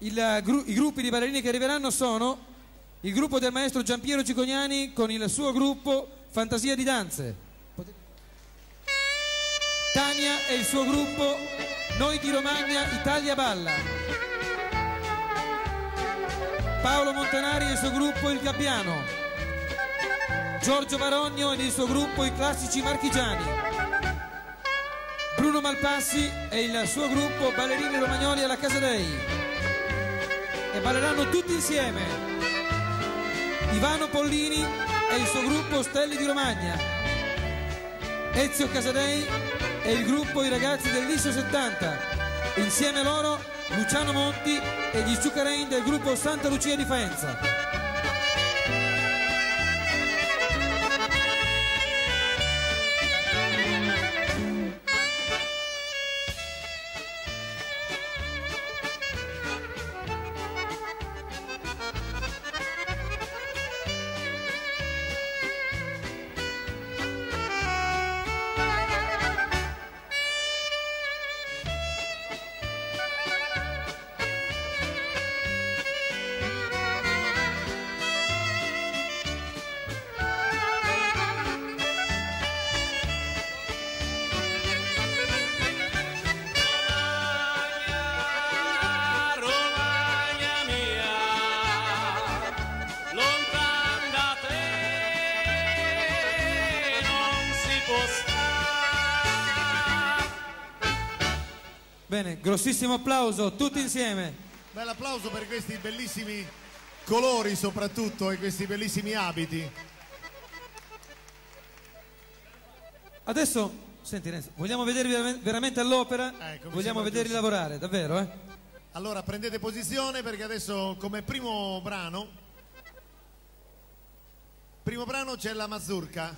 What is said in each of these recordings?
I gruppi di ballerini che arriveranno sono il gruppo del maestro Giampiero Cicognani con il suo gruppo Fantasia di Danze Tania e il suo gruppo Noi di Romagna Italia Balla, Paolo Montanari e il suo gruppo Il Gabbiano, Giorgio Barogno e il suo gruppo I Classici Marchigiani, Bruno Malpassi e il suo gruppo Ballerini Romagnoli alla Casadei. E balleranno tutti insieme Ivano Pollini e il suo gruppo Stelle di Romagna, Ezio Casadei e il gruppo I ragazzi del Liscio 70, insieme a loro Luciano Monti e gli sciucaren del gruppo Santa Lucia di Faenza. Bene, grossissimo applauso, tutti insieme. Bell'applauso per questi bellissimi colori soprattutto e questi bellissimi abiti. Adesso, senti Renzo, vogliamo vedervi veramente all'opera, vogliamo vedervi lavorare, davvero, eh? Allora prendete posizione perché adesso come primo brano c'è la mazurka.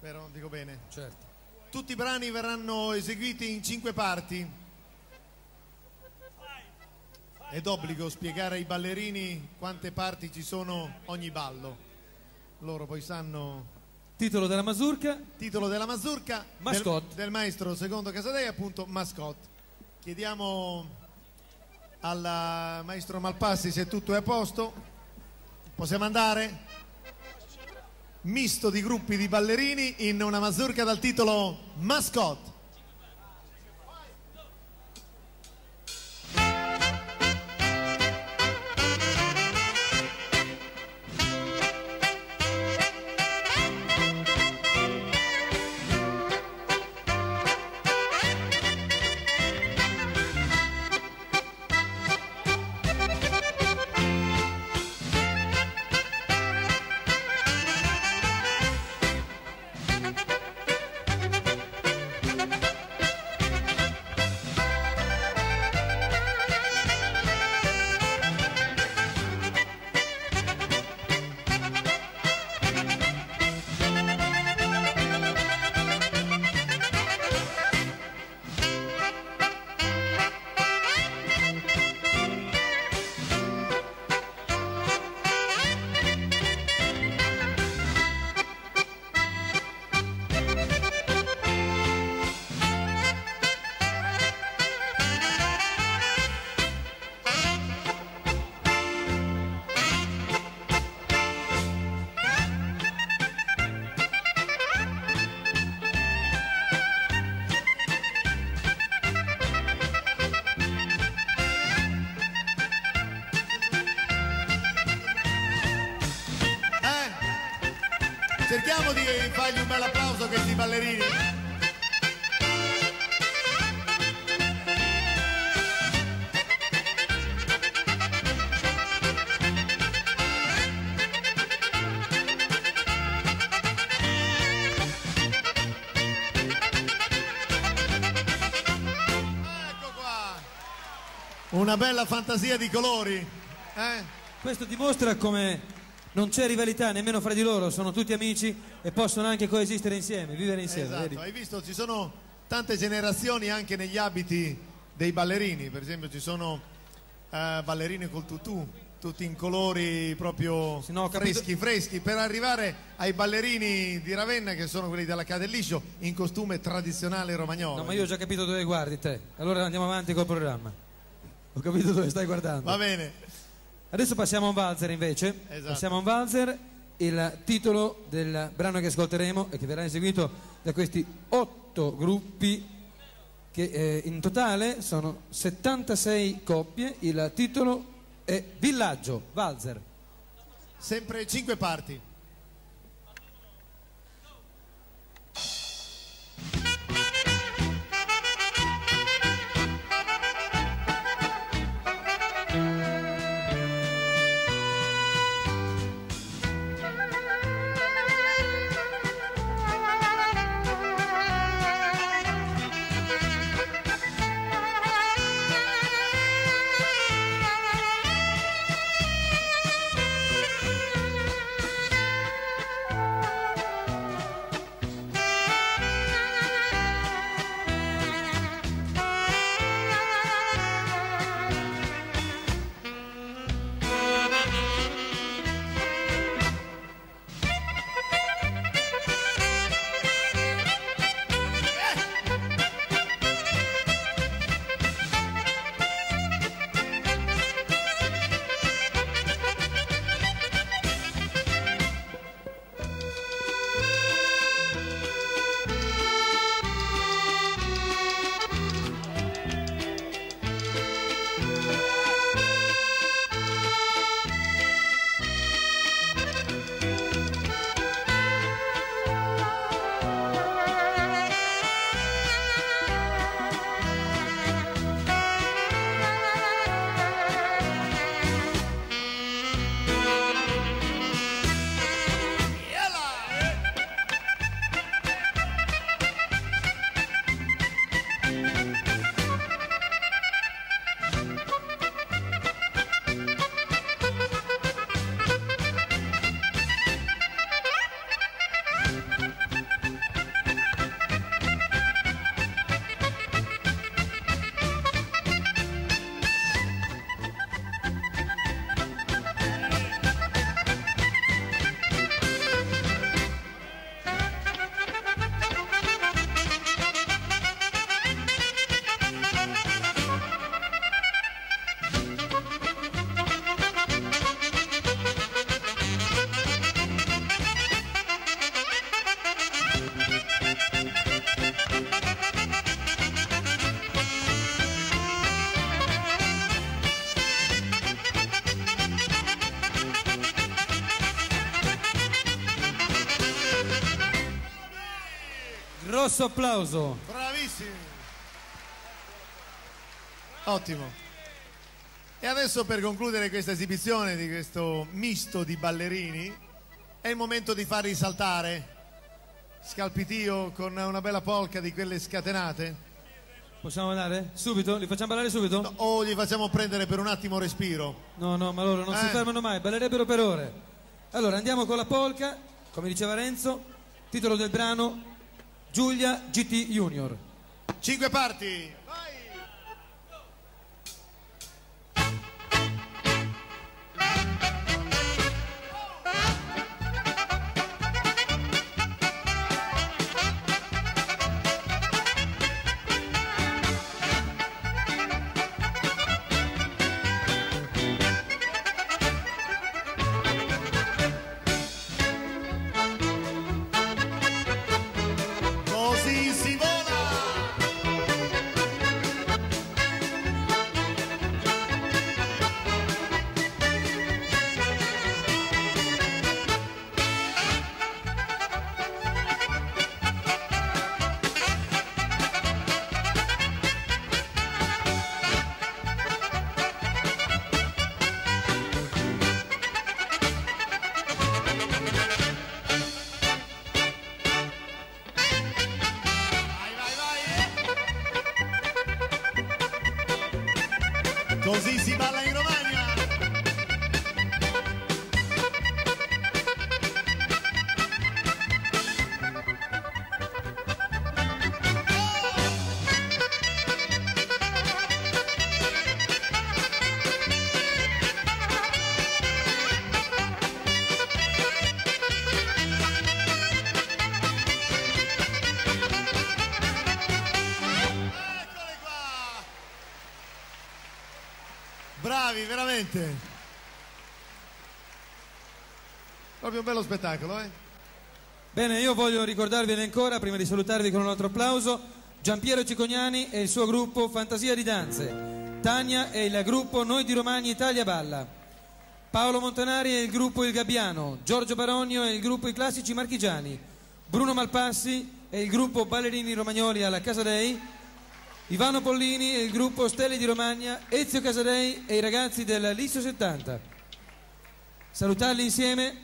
Vero, dico bene? Certo. Tutti i brani verranno eseguiti in 5 parti. È d'obbligo spiegare ai ballerini quante parti ci sono ogni ballo. Loro poi sanno. Titolo della mazurka. Titolo della mazurka. Mascotte. Del maestro Secondo Casadei, appunto Mascotte. Chiediamo al maestro Malpassi se tutto è a posto. Possiamo andare? Misto di gruppi di ballerini in una mazurka dal titolo Mascotte. Cerchiamo di fargli un bel applauso a questi ballerini. Ecco qua. Una bella fantasia di colori. Questo dimostra come non c'è rivalità nemmeno fra di loro, sono tutti amici e possono anche coesistere insieme, vivere insieme. Esatto, vedi? Hai visto, ci sono tante generazioni anche negli abiti dei ballerini, per esempio ci sono ballerini col tutù, tutti in colori proprio freschi, per arrivare ai ballerini di Ravenna che sono quelli della Ca' del Liscio, in costume tradizionale romagnolo. No, ma io ho già capito dove guardi te, allora andiamo avanti col programma. Ho capito dove stai guardando. Va bene. Adesso passiamo a un valzer invece. Esatto. Passiamo a un valzer. Il titolo del brano che ascolteremo e che verrà eseguito da questi 8 gruppi che in totale sono 76 coppie. Il titolo è Villaggio, valzer. Sempre 5 parti. Grosso applauso. Bravissimi. Ottimo. E adesso, per concludere questa esibizione di questo misto di ballerini, è il momento di farli saltare. Scalpitio con una bella polca di quelle scatenate. Possiamo andare? Subito? Li facciamo ballare subito? No, o li facciamo prendere per un attimo respiro? No, no, ma loro non si fermano mai, ballerebbero per ore. Allora andiamo con la polca, come diceva Renzo, titolo del brano Giulia G.T. Junior. 5 parti. bravi, veramente. Proprio un bello spettacolo, eh? Bene, io voglio ricordarvene ancora, prima di salutarvi con un altro applauso, Giampiero Cicognani e il suo gruppo Fantasia di Danze, Tania e il gruppo Noi di Romagna Italia Balla, Paolo Montanari e il gruppo Il Gabbiano, Giorgio Baronio e il gruppo I Classici Marchigiani, Bruno Malpassi e il gruppo Ballerini Romagnoli alla Casadei, Ivano Pollini e il gruppo Stelle di Romagna, Ezio Casadei e i ragazzi della Liscio 70. Salutarli insieme.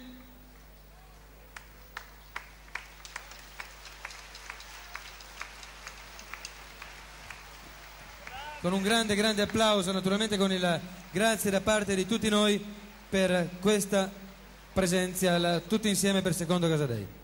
Con un grande, grande applauso, naturalmente con il grazie da parte di tutti noi per questa presenza, tutti insieme per Secondo Casadei.